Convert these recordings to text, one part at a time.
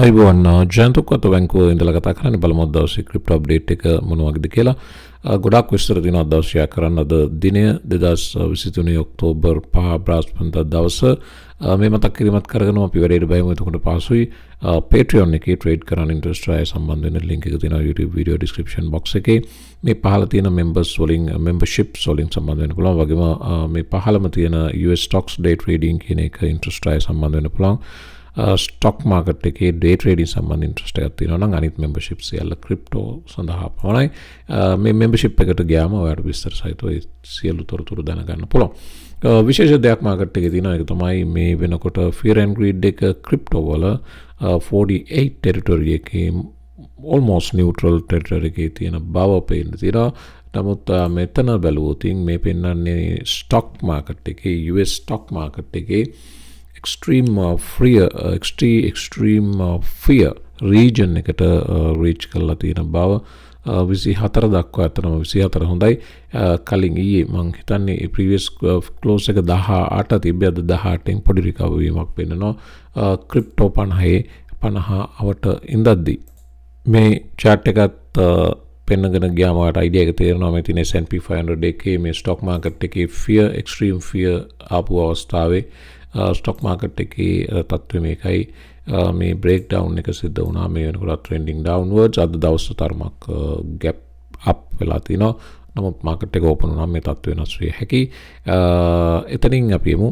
අයිබෝන් ජයන්තුක් අත බැංකුව ඉඳලා කතා කරන්නේ. බලමු දවසේ ක්‍රිප්ටෝ අප්ඩේට් එක මොන වගේද කියලා. ගොඩක් විස්තර දින අදවසියා කරන්න. අද දිනය 2023 ඔක්තෝබර් 5 බ්‍රහස්පතින්දා දවස. මේ මතක් කිරීමත් කරගෙන අපි වැඩේට බහිමු. එතකොට පාසුයි Patreon එකේ ට්‍රේඩ් කරන්න ඉන්ට්‍රස්ට් ආය සම්බන්ධ වෙන ලින්ක් එක තියෙනවා YouTube video description box එකේ. මේ පහළ තියෙන members වලින් memberships වලින් සම්බන්ධ වෙන්න පුළුවන්. වගේම මේ පහළම තියෙන US stocks day trading කියන එක ඉන්ට්‍රස්ට් ආය සම්බන්ධ වෙන්න පුළුවන්. Stock market එකේ day trading සම්බන්ධ interest එකක් තියෙනවා නම් අනිත් membership සියල්ල crypto සඳහා පමණයි. මේ membership එකට ගියාම ඔයාලට විස්තර සහිතව ඒ සියලු තොරතුරු දැනගන්න පුළුවන්. විශේෂ දෙයක් market එකේ තියෙනවා. ඒක තමයි මේ වෙනකොට fear and greed එක crypto වල 48 territory එකේ almost neutral territory එකේ තියෙන බව පේන්න තියෙනවා. නමුත් මෙතන බැලුවොත් මේ පෙන්වන්නේ stock market එකේ US stock market එකේ extreme fear region එකට reach කරලා තියෙන බව 24 දක්වා අතනම 24 හොඳයි. කලින් ඊයේ මම හිතන්නේ previous close එක 18 තිබ්බද 18න් පොඩි recovery එකක් වෙන්නනවා crypto 50වට ඉඳද්දි. මේ chart එකත් පෙන්වගෙන ගියාම ඔයාලට idea එක තේරෙනවා. මේ තියෙන S&P 500 එකේ මේ stock market එකේ fear extreme fear ආපු අවස්ථාවේ stock market එකේ තත්ත්වය මේකයි. මේ break down එක සිද්ධ වුණා. මේ වෙනකොට trending downwards. අද දවසේ තරමක් gap up වෙලා තිනවා. නමුත් market එක open වුණාම මේ තත්ත්වය වෙනස් වෙයි හැකියි. එතනින් අපි යමු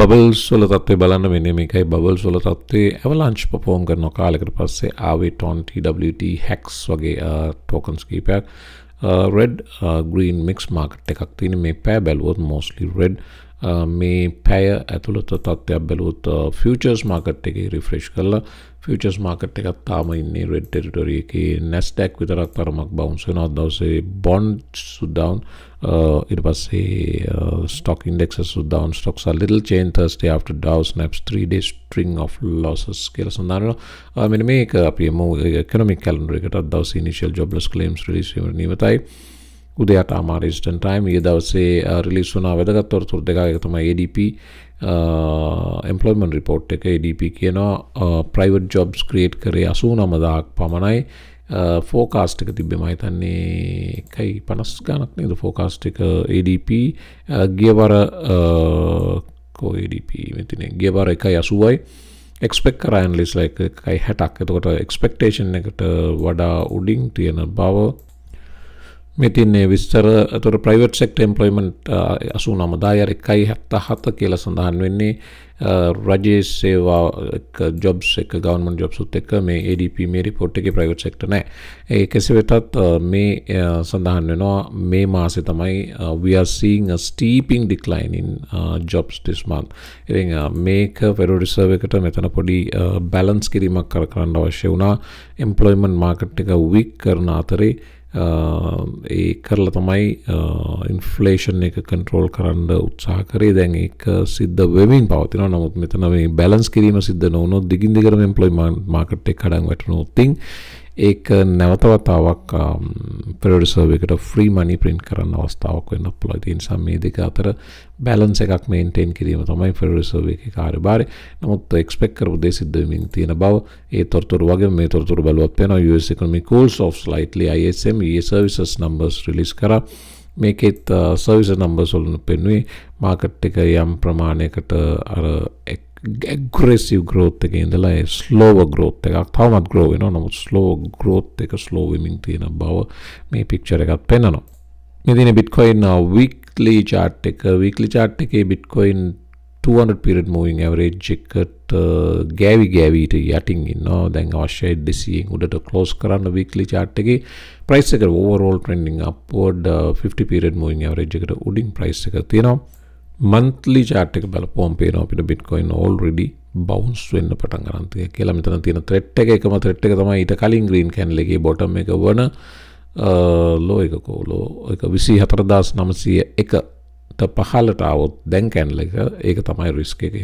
bubbles වල තත්ත්වය බලන්න. මෙන්න මේකයි bubbles වල තත්ත්වය. avalanche perform කරන කාලයකට පස්සේ ආවේ TON TWT hacks වගේ tokens කීපයක්. red green mix market එකක් තියෙන. මේ pair බැලුවොත් mostly red. මේ පැය ඇතුළත තත්ත්වයක් බැලුවොත් ෆියුචර්ස් මාකට් එකේ රිෆ්‍රෙෂ් කරලා ෆියුචර්ස් මාකට් එකත් තාම ඉන්නේ රෙඩ් ටෙරිටරි එකේ. Nasdaq විතරක් තරමක් බවුන්ස් වෙනවා දවසේ. බොන්ඩ්ස් ඩවුන්, ඊට පස්සේ stock indexes down. stocks are little change Thursday after Dow snaps 3-day string of losses කියලා සඳහන් වෙනවා. මෙන්න මේක අපි economic calendar එකට දවසේ initial jobless claims release වීම නියමිතයි. උදයට අමාරු ඉස්ටර්න් ටයිම්. ඊයේ දවසේ රිලීස් වුණා වැදගත් තොරතුරු දෙකක්. එක තමයි ADP employment report එක. ADP කියනවා private jobs create කරේ 89000ක් පමණයි. forecast එක තිබ්බේ මම හිතන්නේ 1.50 ගණක් නේද forecast එක ADP ගියවර ADP මෙතන ගියවර 1.80යි. expect කරා analysts like 1.60ක්. එතකොට expectation එකට වඩා උඩින් තියෙන බව මෙතින්නේ විස්තර. අතොර ප්‍රයිවට් සෙක්ටර් එම්ප්ලොයිමන්ට් 89000 කියලා සඳහන් වෙන්නේ. රජයේ සේවා ජොබ්ස් එක ගවර්න්මන්ට් ජොබ්ස් උත් එක මේ ADP මේ රිපෝට් එකේ ප්‍රයිවට් සෙක්ටර් නැහැ. ඒ කෙසේ වෙතත් මේ සඳහන් වෙනවා මේ මාසේ තමයි we are seeing a steeping decline in jobs this month. ඉතින් මේක ෆෙඩරල් රිසර්ව් එකට මෙතන පොඩි බැලන්ස් කිරීමක් කරන්න අවශ්‍ය වුණා. එම්ප්ලොයිමන්ට් මාකට් එක වීක් කරන අතරේ ඒ කරලා තමයි ඉන්ෆ්ලේෂන් එක කන්ට්‍රෝල් කරන්න උත්සාහ කරේ. දැන් ඒක සිද්ධ වෙමින් පවතිනවා. නමුත් මෙතන මේ බැලන්ස් කිරීම සිද්ධ නොවුනොත් දිගින් දිගටම එම්ප්ලොයිමන්ට් මාකට් එක කඩන් වැටෙනොත් ඒක නැවත වතාවක් ෆෙඩරල් රිසර්ව් එකට ෆ්‍රී මනි print කරන්න අවස්ථාවක් වෙන්න පුළුවන්. ඒ නිසා මේ දෙක අතර බැලන්ස් එකක් මේන්ටේන් කිරීම තමයි ෆෙඩරල් රිසර්ව් එකේ කාර්යභාරය. නමුත් එක්ස්පෙක්ට් කරපු දේ සිද්ධ වෙමින් තියෙන බව. ඒ තොරතුරු වගේම මේ තොරතුරු බලවත් වෙනවා. US economy cools off slightly. ISM EA services numbers release කරා. මේකෙත් services numbers වලින් පෙන්වුවේ මාකට් එක යම් ප්‍රමාණයකට අර aggressive growth එකේ ඉඳලා slower growth එකක් තවමත් grow වෙනවා. නමුත් slow growth එක slow වෙමින් තියෙන බව මේ picture එකත් පෙන්වනවා. මේ දින Bitcoin weekly chart එක. weekly chart එකේ Bitcoin 200 period moving average එකට ගෑවිට යටින් ඉන්නවා. දැන් අවශ්‍යයි 200න් උඩට close කරන්න weekly chart එකේ. price එක overall trending upward 50 period moving average එකට උඩින් price එක තියෙනවා. monthly chart එක බලපුවම පේනවා අපිට Bitcoin already bounce වෙන්න පටන් ගන්න තියෙනවා කියලා. මෙතන තියෙන threat එක එකම threat එක තමයි ඊට කලින් green candle එකේ bottom එක වන low එක low එක 24901 ට පහළට આવොත් දැන් candle එක ඒක තමයි risk එක.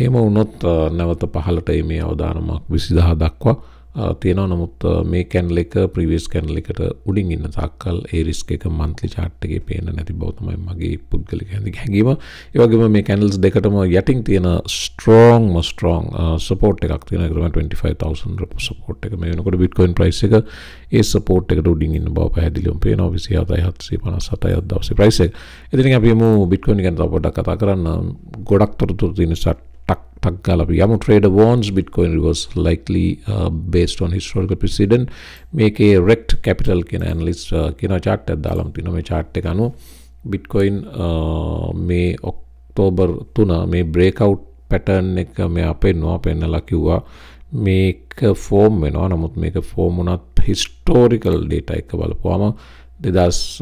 එහෙම වුණොත් නැවත පහළට මේ අවදානමක් 20000 දක්වා තියෙනවා. නමුත් මේ කැන්ඩල් එක ප්‍රීවියස් කැන්ඩල් එකට උඩින් ඉන්න තාක්කල් ඒ රිස්ක් එක මන්ත්ලි chart එකේ පේන්න නැති බව තමයි මගේ පුද්ගලික හැඟීම. ඒ වගේම මේ කැන්ඩල්ස් දෙකටම යටින් තියෙන strong support එකක් තියෙනවා. 25000 support එක මේ වෙනකොට Bitcoin price එක ඒ support එකට උඩින් ඉන්න බව පැහැදිලිවම පේනවා. 27757 දවසේ price එක. ඉතින් අපි යමු Bitcoin ගැන තව පොඩ්ඩක් කතා කරන්න. ගොඩක් තොරතුරු තියෙන trader warns Bitcoin reverse likely based on historical precedent. Make a wrecked capital can analyst can a chart at the chart tekanu Bitcoin may October tuna may breakout pattern may happen no penala kiwa make a form when on make a form on historical data ekawalapama the das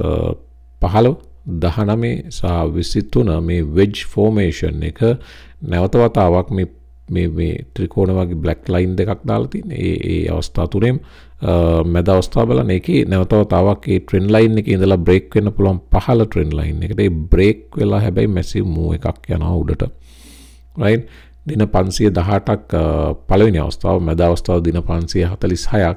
pahalo Dahaname sa visituna may wedge formation neka Navavatawak may trikonavaki black line the kakdalati a ostaturim Madhaostabala neki Navavatawaki trend line neki in the la break in a plum pahala trend line neka break will have a massive move kakana udata. Right? Dina pansi the hatak palanya ostav Madhaostav dina pansi hatalis hayak.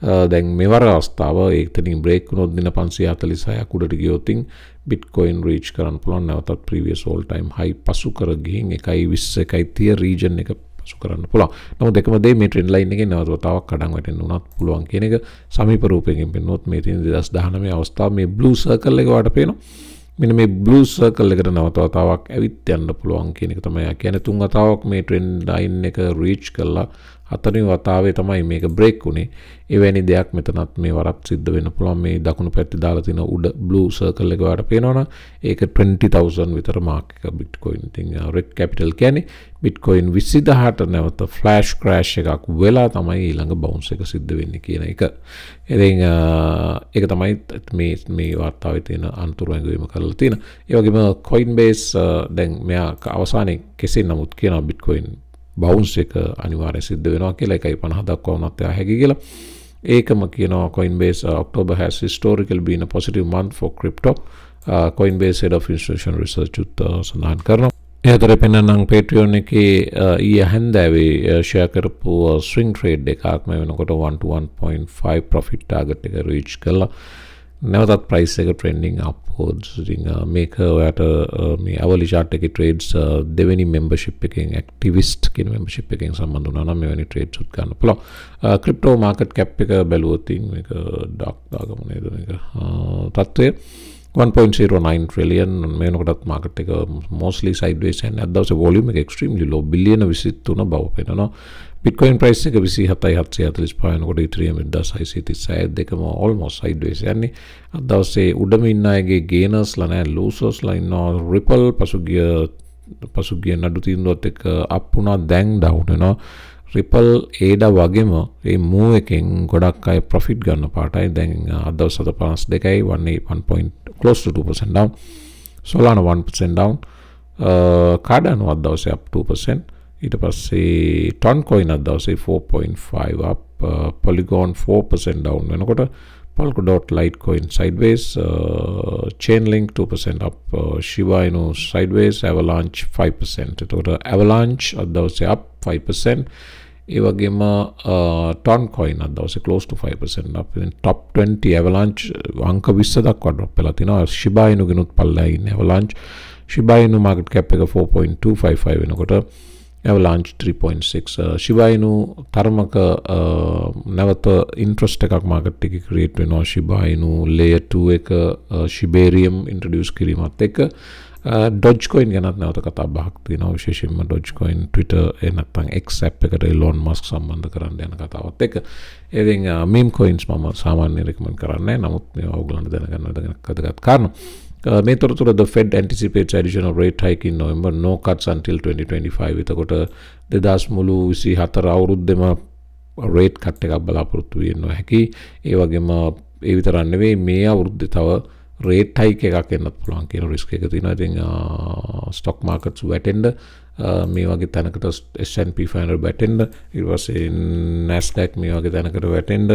Then mevara ostawa ektening break unod dina 546 udata giyotin Bitcoin reach karan puluwan nawatat previous all time high pasu kara gihin 1.20 1.30 region එක pasu karanna puluwan. නමුත් දෙකම දෙ මේ trend line එකේ නවතවතාවක් කඩන් වැටෙන්න උනත් පුළුවන් කියන එක සමීප රූපයෙන් පෙන්වුවොත් මේ තියෙන 2019 අවස්ථාව මේ blue circle එක වට පේනවා. මෙන්න මේ blue circle එකට නවතවතාවක් ඇවිත් යන්න පුළුවන් කියන එක තමයි. කියන්නේ තුන් වතාවක් මේ trend line එක reach කළා. අතරින් වතාවේ තමයි මේක break උනේ. එවැනි දෙයක් මෙතනත් මේ වරක් සිද්ධ වෙන්න පුළුවන්. මේ දකුණු පැත්තේ දාලා තියෙන උඩ blue circle එක වලට පේනවනම් ඒක 20000 විතර mark එක Bitcoin. ඉතින් red capital කියන්නේ Bitcoin 20000ට නැවත flash crash එකක් වෙලා තමයි ඊළඟ bounce එක සිද්ධ වෙන්නේ කියන එක. ඉතින් ඒක තමයි මේ වතාවේ තියෙන අන්තර වැංගුවීම කරලා තියෙන. ඒ වගේම Coinbase දැන් මෙයා අවසානයේ කෙසේ නමුත් කියනවා Bitcoin bounce එක අනිවාර්ය සිද්ධ වෙනවා කියලා 1.50 දක්වා වුණත් එයා හැකි කියලා. ඒකම කියනවා Coinbase October has historically been a positive month for crypto. Coinbase head of institutional research උත් සඳහන් කරනවා. එතකොට පෙන්නනම් Patreon එකේ ඊය හැන්දෑවේ share කරපු swing trade එකක් මේ වෙනකොට 1 to 1.5 profit target එක reach කළා. නැවතත් price එක trending upwards. ඉතින් මේක ඔයාට මේ hourly chart එකේ trades දෙවෙනි membership එකෙන් activist කියන membership එකෙන් සම්බන්ධ වුණා නම් මෙවැනි trades උත් ගන්න පුළුවන්. crypto market cap එක බැලුවොත් මේක ඩක් දාගමු නේද මේක තත්ත්වය 1.09 trillion මේ වෙනකොටත් market එක mostly sideways and at දවසේ volume එක extremely low billion 23 බව පේනවා. Bitcoin price එක 27745 වෙනකොට Ethereum 10636 දෙකම almost sideways යන්නේ. අද දවසේ උඩම ඉන්න අයගේ gainers ලා නැහැ losers ලා ඉන්නවා. Ripple පසුගිය නඩු තීන්දුවත් එක්ක up වුණා දැන් down වෙනවා. Ripple ADA වගේම මේ move එකෙන් ගොඩක් අය profit ගන්න පාටයි. දැන් අද දවස් 752යි 1.8 close to 2% down. Solana 1% down. Cardano අද දවසේ up 2%. It was a ton coin at the 4.5 up, Polygon 4% down. When I got a Polkadot Litecoin sideways, Chainlink 2% up, Shiba Inu sideways, Avalanche 5%. It was Avalanche at the up 5%. Eva game ton coin at the close to 5% up. In top 20 Avalanche, Anka Visada quadruple Pelatina, Shiba Inu Ginut Palla in Avalanche, Shiba Inu market cap 4.255 in a quarter. Avalanche 3.6 Shiba Inu Taramaka Navata interest ekak market ticket create වෙනවා. Shiba Inu layer 2 එක Shibarium introduce කිරීමත් එක්ක Dogecoin ගැනත් නැවත කතා බහක් තියෙනවා. විශේෂයෙන්ම Dogecoin Twitter නැත්නම් X app එකට Elon Musk සම්බන්ධ කරන්න යන කතාවත් එක්ක. ඉතින් meme coins මම සාමාන්‍යයෙන් recommend කරන්නේ නැහැ. නමුත් මේවා ඔයගොල්ලන්ට දැනගන්න වැදගත් කාරණා. The Fed anticipates additional rate hike in November, no cuts until 2025. With a quarter, the Das Mulu, we see Hatharaurudema rate cut take up Balapurtu in Nohaki, Evagema, Evitaraneway, Mea Urditawa, rate hike Kakena Plankin risk. I think stock markets wet end, Mevagitanakata S&P 500 wet end, it was in Nasdaq, Mevagitanakata wet end.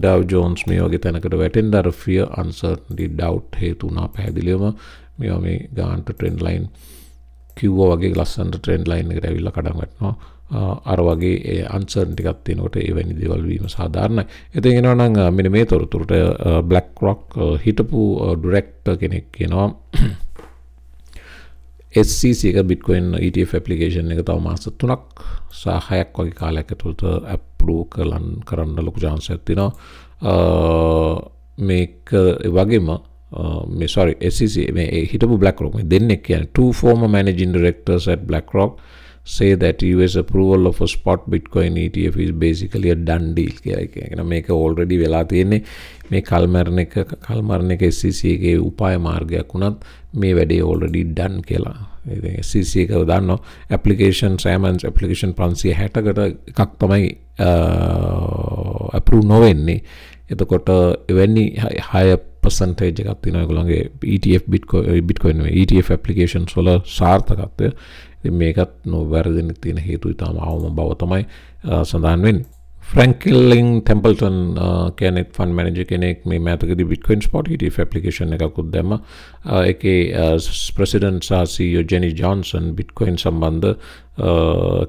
Dow Jones මේ වගේ තැනකට වැටෙන්න අර fear uncertainty doubt හේතු වුණා පැහැදිලිවම මේවා මේ ගාන්ට trend line කිව්වා වගේ ලස්සනට trend line එකට ඇවිල්ලා කඩන් වැටෙනවා. අර වගේ අන්සර්ටි එකක් තියෙනකොට ඒ වැනි දේවල් වීම සාධාරණයි. ඉතින් එනවා නම් මෙන්න මේ තොරතුරට BlackRock හිටපු ඩිරෙක්ටර් කෙනෙක් කියනවා SEC එක Bitcoin ETF application එක තව මාස 3ක් සහ 6ක් වගේ කාලයක් ඇතුළත approve කරන්න ලොකු chance එකක් තියෙනවා. මේක වගේම SEC මේ හිටපු BlackRock මේ දෙන්නෙක් කියන්නේ two former managing directors at BlackRock say that US approval of a spot Bitcoin ETF is basically a done deal. Make already velatiene, make Kalmarnek SEC Upay Marga Kunat, may Vade already done Kela. SEC Kavadano application Simon's application Pransi Hatagata Kaktamai approve no any. It got any higher percentage ETF Bitcoin ETF application solar Sartagate. The makeup no වැරදෙන හේතු ඉතාම අවම බව තමයි සඳහන් වෙන්නේ. Franklin Templeton කෙනෙක් fund manager කෙනෙක් මේ මෑතකදී Bitcoin spot ETF application එකක් උද්දැම ඒකේ president සහ CEO Jenny Johnson Bitcoin සම්බන්ධ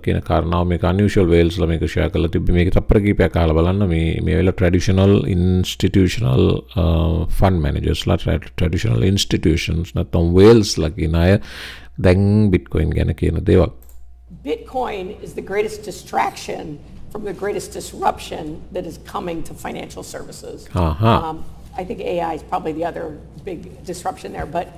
කියන කාරණාව මේක unusual whales ලා මේක share කරලා තිබ්බේ. මේක තප්පර කීපයක් අහලා බලන්න මේ වෙලාව traditional institutional fund managers ලා traditional institutions නැත්නම් whales ලා කියන අය then Bitcoin gana kiyana dewak. Bitcoin is the greatest distraction from the greatest disruption that is coming to financial services. I think AI is probably the other big disruption there, but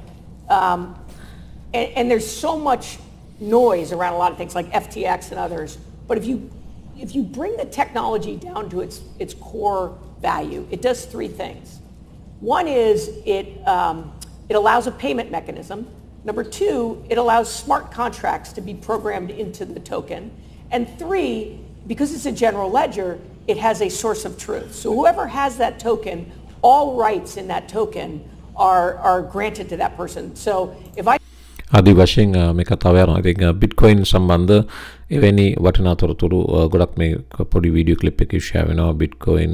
and there's so much noise around a lot of things like FTX and others, but if you bring the technology down to its core value, it does three things. One is it allows a payment mechanism. Number two, it allows smart contracts to be programmed into the token. And three, because it's a general ledger, it has a source of truth. So whoever has that token, all rights in that token are granted to that person. So if I... Adi washing meka tawera I think Bitcoin sambandha eveni watana toroturu godak me podi video clip ekak share wenawa Bitcoin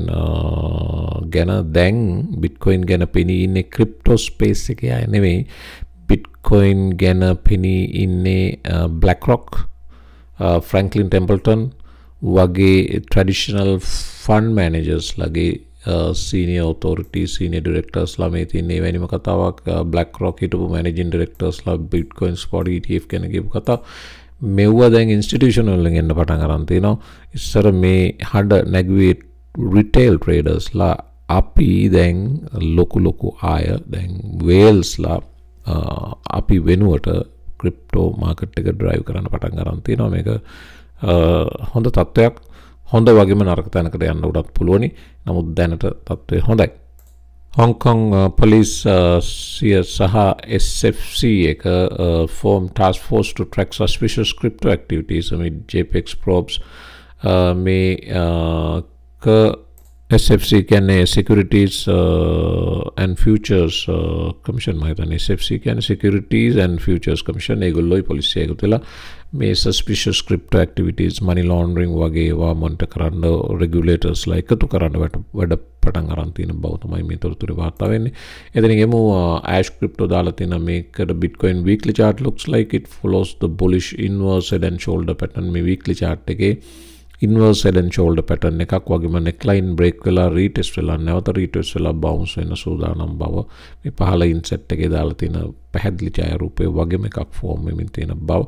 gana then Bitcoin gana peni inne crypto space ekay ay nemei Bitcoin gana pini inne BlackRock, Franklin Templeton, wage traditional fund managers lage senior authorities, senior directors la meti inne evenima katawak BlackRock hitapu managing directors la Bitcoin spot ETF gana gibu katawa mewwa den institutional වලින් එන්න පටන් ගන්න තියෙනවා. ඉස්සර මේ හඩ නැගුවේ retail traders la අපි දැන් ලොකු ආය දැන් whales la අපි වෙනුවට ක්‍රිප්ටෝ මාකට් එක ඩ්‍රයිව් කරන්න පටන් ගන්න තියෙනවා. මේක හොඳ තත්ත්වයක්. හොඳ වගේම නරක තැනකට යන්න උඩත් පුළුවනි. නමුත් දැනට තත්ත්වය හොඳයි. හොංකොං පොලිස් සහ SFC එක form task force to track suspicious crypto activities amid JPEX probes SFC කියන්නේ securities and futures commission මහිතන්නේ SFC කියන්නේ securities and futures commission ඒගොල්ලෝයි පොලිසිය එකතු වෙලා මේ suspicious crypto activities money laundering වගේ ඒවා monitor කරන්න regulators ලා එකතු කරන්න වැඩ පටන් අරන් තියෙන බව තමයි මේ තොරතුරේ වාර්තා වෙන්නේ. එතන ගෙමු ash crypto දාලා තියෙන මේකට Bitcoin weekly chart looks like it follows the bullish inverse head and shoulder pattern මේ weekly chart එකේ inverse head and shoulder pattern එකක් වගේම neckline break වෙලා retest වෙලා නැවත retest වෙලා bounce වෙන සූදානම් බව මේ පහළ inset එකේ දාලා තියෙන පැහැදිලි ඡායාරූපය වගේම එකක් form වෙමින් තියෙන බව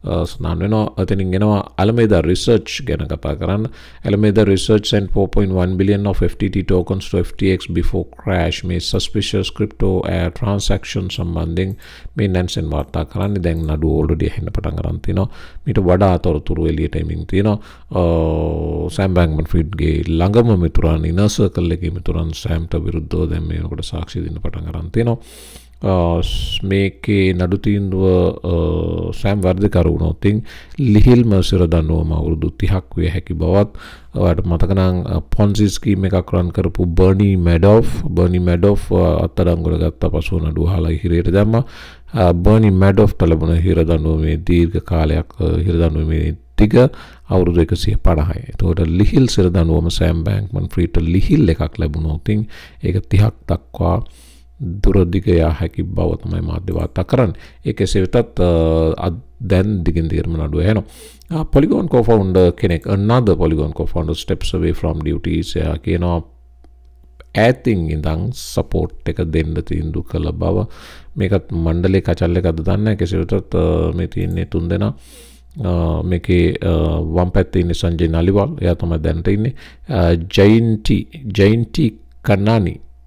සඳහන් වෙනවා. එතනින් එනවා Alameda Research ගැන කතා කරන්න. Alameda Research sent 4.1 billion of FTT tokens to FTX before crash. මේ suspicious crypto transaction සම්බන්ධයෙන් මේ Nansen වාර්තා කරන්නේ. දැන් නඩුව already හෙන්න පටන් ගන්න තියෙනවා. මීට වඩා තොරතුරු එළියට එමින් තියෙනවා. Sam Bankman-Fried ගේ ළඟම මිතුරන් inner circle එකේ මිතුරන් Samට විරුද්ධව දැන් මේ වෙනකොට සාක්ෂි දෙන්න පටන් ගන්න තියෙනවා. මේකේ නඩු තීන්දුව සෑම් වර්ධකරු නොතින් ලිහිල්ම සිරදන්නුවම අවුරුදු 30ක් විය හැකි බවත් ඔයාලට මතක නම් පොන්සි ස්කීම් එකක් රන් කරපු බර්නි මැඩොෆ් අත්අඩංගුවට ගත්ත පසුව නඩුව අහලා හිරේට දැම්මා. බර්නි මැඩොෆ්ට ලැබුණ හිරදන්නුව මේ දීර්ඝ කාලයක් හිරදන්නුව මේ ටික අවුරුදු 150යි. එතකොට ලිහිල් සිරදන්නුවම සෑම් බැංක්මන් ෆ්‍රීඩ් ලිහිල් එකක් ලැබුණා. ඉතින් ඒක 30ක් දක්වා දුරදිග යා හැකි බව තමයි මාධ්‍ය වාර්තා කරන්නේ. ඒ කෙසේ වෙතත් දැන් දිගින් දිගටම නඩුව යනවා. Polygon co-founder connect another Polygon co-founder steps away from duties. ඇතින් ඉඳන් සපෝට් එක දෙන්න තීන්දුව කළ බව මේකත් මණ්ඩලයේ කචල් එකක්ද දන්නේ කෙසේ වෙතත් මේ තියෙන්නේ තුන් දෙනා. මේකේ වම් පැත්තේ ඉන්නේ සංජය නලිවල්, එයා තමයි දැනට ඉන්නේ. ජයින්ටි කන්නානි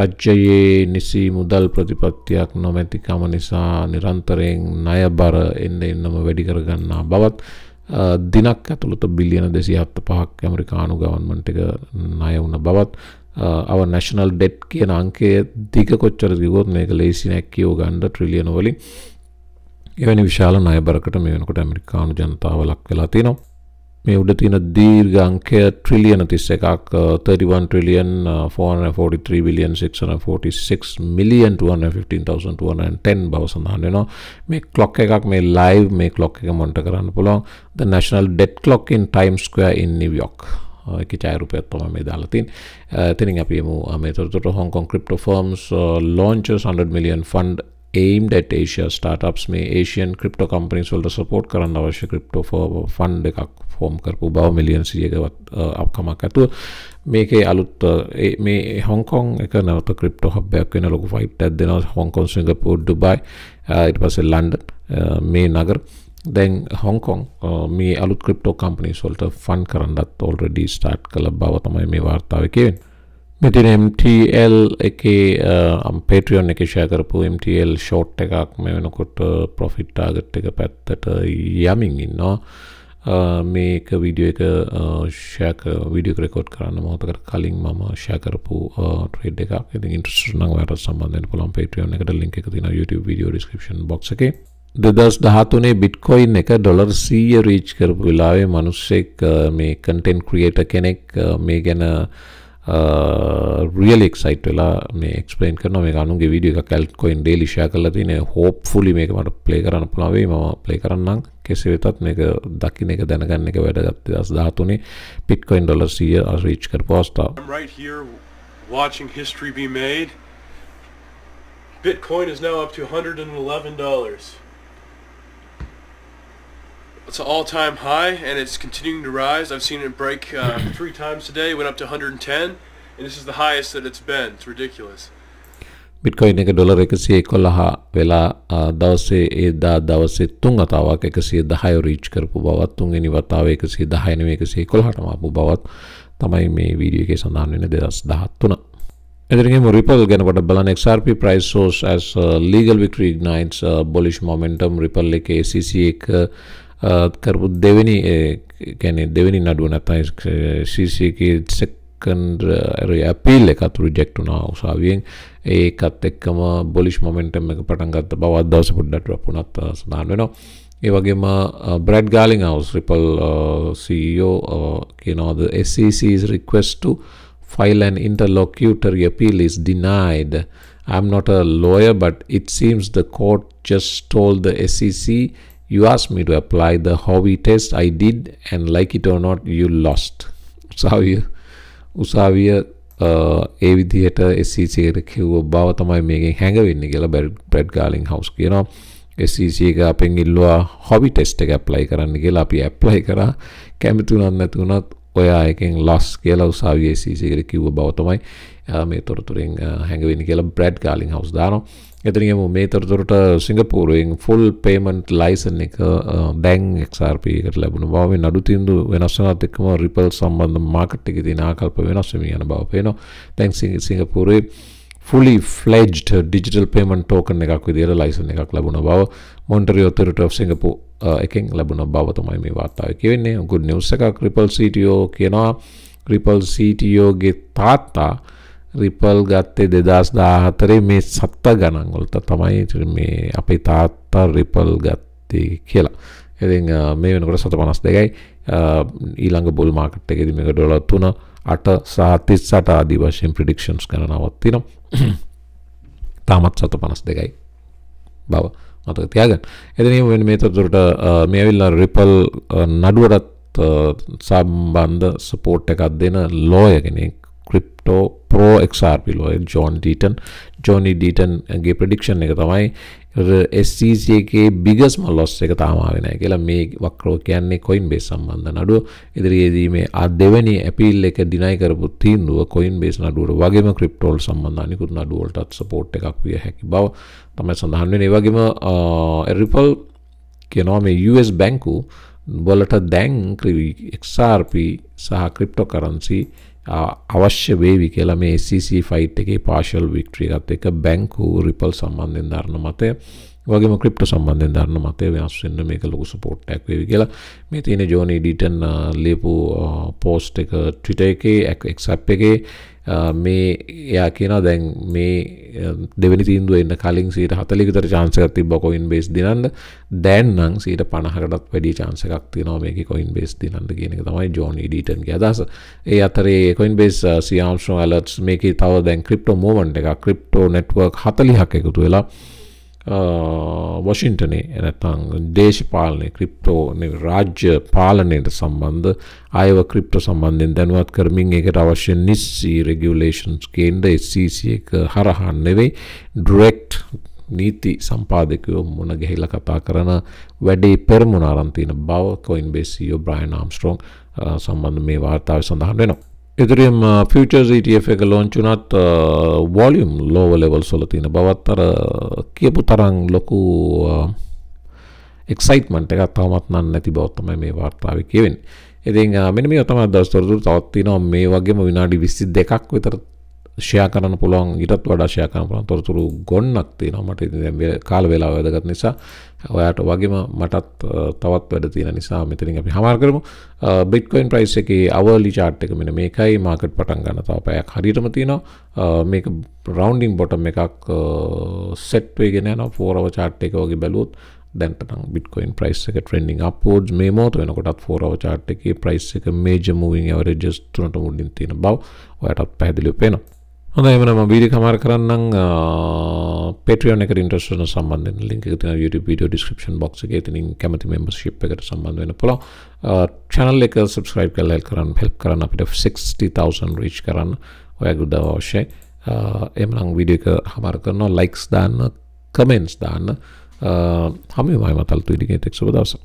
රජයේ නිසි මුදල් ප්‍රතිපත්තියක් නොමැතිකම නිසා නිරන්තරයෙන් ණය බර එන්න එන්නම වැඩි කර ගන්නා බවත් දිනක් ඇතුළත බිලියන 275ක් ඇමරිකානු ගවර්න්මන්ට් එක ණය වුණ බවත් our national debt කියන අංකය දිග කොච්චර දිගුවොත් මේක ලේසි නැක්කියෝ ගන්න ට්‍රිලියන වලින් එවැනි විශාල ණය බරකට මේ වෙනකොට ඇමරිකානු ජනතාව ලක් වෙලා තියෙනවා. මේ උඩ තියෙන දීර්ඝ අංකය ට්‍රිලියන 31ක් 31 trillion 443 billion 646 million 215,210 බව සඳහන් වෙනවා. මේ ක්ලොක් එකක් මේ ලයිව් මේ ක්ලොක් එක මොනිටර් කරන්න පුළුවන්. The national debt clock in Times Square in New York. ඒකේ ඡාය රූපයක් තමයි මේ දාලා තියෙන්නේ. එතනින් අපි යමු මේ තොරතුරට. Hong Kong crypto firms launches 100 million fund aimed at Asia startups. මේ Asian crypto companies වලට support කරන්න අවශ්‍ය crypto fund එකක් ෆෝම් කරපු බව මිලියන් 100කවත් අපකමක් ඇතුව මේකේ අලුත් මේ හොංකොං එක නැවත ක්‍රිප්ටෝ හබ් එකක් වෙන ලොකු ෆයිට් එකක් දෙනවා. හොංකොං, සිංගප්පූර්, ඩුබායි, ඊට පස්සේ ලන්ඩන් මේ නගර. දැන් හොංකොං මේ අලුත් ක්‍රිප්ටෝ කම්පනීස් වලට ෆන් කරන්නත් ඔල්රෙඩි ස්ටාර්ට් කළ බව තමයි මේ වාර්තාවේ කියවෙන්නේ. මෙතින MTL එකේ Patreon එකේ ෂෙයා කරපු MTL ෂෝට් එකක් මේ වෙනකොට ප්‍රොෆිට් ටාගට් එක පැත්තට යමින් ඉන්නවා. මේක වීඩියෝ එක වීඩියෝ රෙකෝඩ් කරන්න මොහොතකට කලින් මම ෂෙයා කරපු ට්‍රේඩ් එකක්. ඉතින් ඉන්ට්‍රස්ට් නම් ඔයාලට සම්බන්ධ වෙන්න පුළුවන් Patreon එකට ලින්ක් එක තියෙනවා YouTube video description box එකේ. 2013 බිට්කොයින් එක $100 රීච් කරපු වෙලාවේ මිනිස්සෙක් මේ content creator කෙනෙක් මේ ගැන really excited වෙලා මේ explain කරනවා. මේක අනුගේ video එකක් altcoin daily share කරලා තියෙන. hopefully මේක මට play කරන්න පුළුවන් වෙයි. මම play කරන්නම්. කෙසේ වෙතත් මේක දකින්න එක දැනගන්න එක වැඩගත්. 2013 bitcoin $100 reach කරපු අවස්ථාව. I'm right here watching history be made. Bitcoin is now up to $111. It's an all-time high, and it's continuing to rise. I've seen it break three times today. It went up to 110, and this is the highest that it's been. It's ridiculous. Bitcoin එක $111 වෙලා දවසේ එදා දවසේ 3 වතාවක් 110 reach කරපු බවත් තුන්වෙනි වතාවේ 110 නෙවෙයි 111ටම ආපු බවත් තමයි මේ වීඩියෝ එකේ සඳහන් වෙන්නේ 2013. Entering Ripple again, but the XRP price source as legal victory ignites bullish momentum. Ripple එක SEC එක කරපු දෙවෙනි කියන්නේ දෙවෙනි නඩුව නැත්නම් SECගේ second appeal එකත් reject වුණා උසාවියෙන්. ඒකත් එක්කම bullish momentum එක පටන් ගත්ත බව අද දවසේ පොඩ්ඩක් drop වුණත් සඳහන් වෙනවා. ඒ වගේම Brad Garlinghouse Ripple CEO කියනවා the SEC's request to file an interlocutory appeal is denied. I'm not a lawyer, but it seems the court just told the SEC, you asked me to apply the Howey test, I did, and like it or not, you lost. උසාවිය ඒ විදිහට SEC එකට කිව්ව බව තමයි මේකෙන් හැඟවෙන්නේ කියලා Brad Garlinghouse කියනවා. SEC එක අපෙන් ඉල්ලුවා Howey test එක apply කරන්න කියලා. අපි apply කරා. කැමති වුණත් නැති වුණත් ඔයා එකෙන් ලස් කියලා උසාවිය SEC එකට කිව්ව බව තමයි මේ තොරතුරෙන් හැඟවෙන්නේ කියලා Brad Garlinghouse දානවා. එතනින්ම මේ තොරතුරට සිංගප්පූරුවෙන් full payment license එක දැන් XRP එකට ලැබුණ බව මේ නඩු තීන්දුව වෙනස් වෙනත් එක්කම Ripple සම්බන්ධ මාකට් එකේ තියෙන ආකල්ප වෙනස් වෙමින් යන බව පේනවා. දැන් සිංගප්පූරුවේ fully fledged digital payment token එකක් විදියට license එකක් ලැබුණ බව Monetary Authority of Singapore එකෙන් ලැබුණ බව තමයි මේ වාර්තාවේ කියවෙන්නේ. good news එකක්. Ripple CTO කියනවා Ripple CTO ගේ තාත්තා රිපල් ගත්තේ 2014 මේ 7 ගණන් වලට තමයි මේ අපේ තාත්තා රිපල් ගත්තේ කියලා. ඉතින් මේ වෙනකොට 7.52යි ඊළඟ බුල් මාකට් එකේදී මේක ඩොලර් 3 8 7.38 ආදී වශයෙන් ප්‍රෙඩික්ෂන්ස් කරනවක් තියෙනවා. තාමත් 7.52යි බව මතක තියාගන්න. ඉතින් මේ මේ තොරතුරට මේ අවිල්ලා රිපල් නඩුවටත් සම්බන්ධ සපෝට් එකක් දෙන ලෝයර් කෙනෙක් Crypto Pro XRP lawyer John Deaton ගේ prediction එක තමයි SEC එකේ biggest loss එක තාම ආවේ නැහැ කියලා මේ වක්‍රෝ කියන්නේ Coinbase සම්බන්ධ නඩුව. ඉදිරියේදී මේ ආ දෙවෙනි appeal එක deny කරපු තීන්දුව Coinbase නඩුවට වගේම crypto වල සම්බන්ධ අනිකුත් නඩුව වලටත් support එකක් විය හැකි බව තමයි සඳහන් වෙන්නේ. ඒ වගේම Ripple කියනවා මේ US බැංකු වලට දැන් XRP සහ cryptocurrency අවශ්‍ය වේවි කියලා මේ SEC ෆයිට් එකේ partial victory එකත් එක්ක බැංකු රිපල් සම්බන්ධයෙන් දරන මතය වගේම ක්‍රිප්ටෝ සම්බන්ධයෙන් දරන මතය වෙනස් වෙන්න මේක ලොකු support එකක් වේවි කියලා මේ තියෙන ජෝනි ඩීටන් ලියපු post එක Twitter එකේ XRP එකේ මේ එයා කියනවා දැන් මේ දෙවෙනි තීන්දුව එන්න කලින් 140 කට chance එකක් තිබ්බා Coinbase දිනන්න දැන් නම් 150කටත් වැඩි chance එකක් තියෙනවා මේකේ Coinbase දිනන්න කියන එක තමයි ජෝනි ඩීටන්ගේ අදහස. ඒ අතරේ Coinbase Sam Armstrong alerts මේකේ තව දැන් crypto movement එකක් crypto network 40ක් එකතු වෙලා වොෂින්ටනේ නැත්නම් දේශපාලනේ ක්‍රිප්ටෝ රාජ්‍ය පාලනයට සම්බන්ධ ආයව ක්‍රිප්ටෝ සම්බන්ධයෙන් දැනුවත් කරමින් ඒකට අවශ්‍ය නිස්සී රෙගියුලේෂන්ස් කේන්ද්‍ර SEC එක හරහා නෙවෙයි ඩිරෙක්ට් නීති සම්පාදකයෝ මුණ ගැහිලා කතා කරන වැඩේ පෙරමුණ ආරම්භ තියෙන බව Coinbase CEO Brian Armstrong සම්බන්ධ මේ වාර්තාවේ සඳහන් වෙනවා. ඉදිරියම ෆියුචර්ස් ETF එක ලොන්ච් වුණත් වොලියුම් ලෝව ලෙවල්ස් වල තියෙන බවත් අර කියපු තරම් ලොකු එක්සයිට්මන්ට් එකක් තාමත් නැති බව තමයි මේ වාර්තාවේ කියවෙන්නේ. ඉතින් මෙන්න මේව තමයි දවස් තොරතුරු තවත් තියෙනවා මේ වගේම විනාඩි 22ක් විතර ෂෙයා කරන්න පුළුවන් ඊටත් වඩා ෂෙයා කරන්න පුළුවන් තොරතුරු ගොන්නක් තියෙනවා. මට ඉතින් දැන් කාල වේලාව වැදගත් නිසා ඔයාට වගේම මටත් තවත් වැඩ තියෙන නිසා මෙතනින් අපි හමාර කරමු. Bitcoin price එකේ hourly chart එක මෙන්න මේකයි market පටන් ගන්න තව පැයක් හරියටම තියෙනවා. මේක rounding bottom එකක් set වෙගෙන යනවා 4 hour chart එක වගේ බැලුවොත් දැන් තමයි Bitcoin price එක trending upwards මේ මොහොත වෙනකොටත් 4 hour chart එකේ price එක major moving averages තුනට මුලින් තියෙන බව ඔයාටත් පැහැදිලිව පේනවා. හොඳයි එමනම් මම වීඩියෝ කමාර කරන්නම් Patreon එකට ඉන්ට්‍රස්ට් වෙන සම්බන්ධයෙන් link එක තියෙනවා YouTube video description box එකේ තියෙන කැමති membership එකට සම්බන්ධ වෙන්න පුළුවන් channel එක subscribe කරලා help කරන්න අපිට 60000 reach කරන්න ඔයාගේ උදව් අවශ්‍යයි එමනම් වීඩියෝ එක හමාර කරනවා likes දාන්න comments දාන්න හැමෝම මතල් tweet එකේ එක්ක සුබ දවසක්